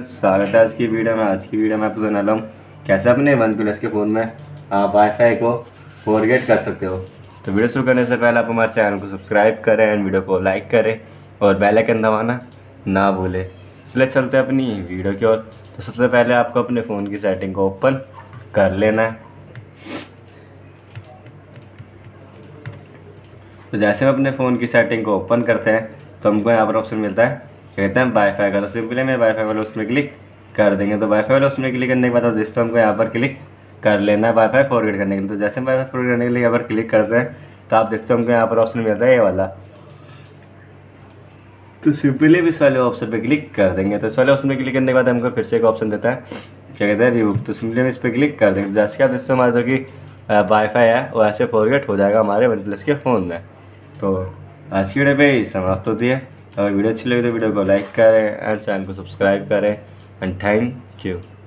स्वागत है आज की वीडियो में। आज की वीडियो में आपको सुना लूँ कैसे अपने वन प्लस के फ़ोन में आप वाईफाई को फॉरगेट कर सकते हो। तो वीडियो शुरू करने से पहले आप हमारे चैनल को सब्सक्राइब करें एंड वीडियो को लाइक करें और बेल आइकन दबाना ना भूलें। इसलिए चलते हैं अपनी वीडियो की ओर। तो सबसे पहले आपको अपने फ़ोन की सेटिंग को ओपन कर लेना है। तो जैसे हम अपने फ़ोन की सेटिंग को ओपन करते हैं तो हमको यहाँ पर ऑप्शन मिलता है, कहते हैं वाईफाई का। तो सिंपली मैं वाईफाई वाले उसमें क्लिक कर देंगे। तो वाईफाई वाले उसमें क्लिक करने के बाद दोस्तों हमको यहाँ पर क्लिक कर लेना है वाईफाई फॉरगेट करने के लिए। तो जैसे हम वाईफाई फॉरगेट करने के लिए यहाँ पर क्लिक करते हैं तो आप देखते हो हमको यहाँ पर ऑप्शन मिलता है ये वाला। तो सिंपली भी इस वाले ऑप्शन पर क्लिक कर देंगे। तो इस वाले ऑप्शन पर क्लिक करने के बाद हमको फिर से एक ऑप्शन देता है, क्या कहते हैं रिमूव। तो सिंपली हम इस पर क्लिक कर देंगे। जैसे आप दोस्तों हमारा जो कि वाईफाई है वो ऐसे फॉरगेट हो जाएगा हमारे वन प्लस के फ़ोन में। तो आज की वीडियो पे ही समाप्त होती है। अगर वीडियो अच्छी लगी तो वीडियो को लाइक करें और चैनल को सब्सक्राइब करें एंड थैंक यू।